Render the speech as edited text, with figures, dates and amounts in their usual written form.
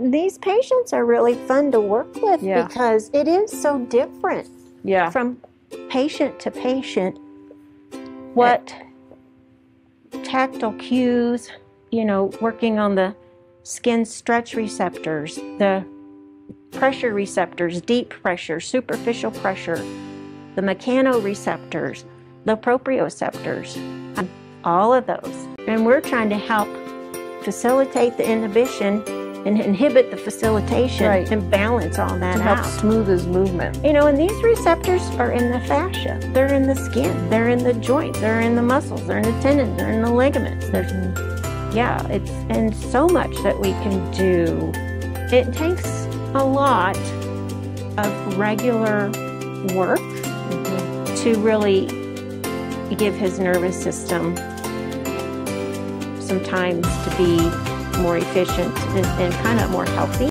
These patients are really fun to work with because it is so different from patient to patient. What tactile cues, you know, working on the skin stretch receptors, the pressure receptors, deep pressure, superficial pressure, the mechanoreceptors, the proprioceptors, all of those. And we're trying to help facilitate the inhibition and inhibit the facilitation and balance all that out. Help smooth his movement. You know, and these receptors are in the fascia. They're in the skin. They're in the joint. They're in the muscles. They're in the tendons. They're in the ligaments. There's, it's and so much that we can do. It takes a lot of regular work to really give his nervous system sometimes to be more efficient and kind of more healthy.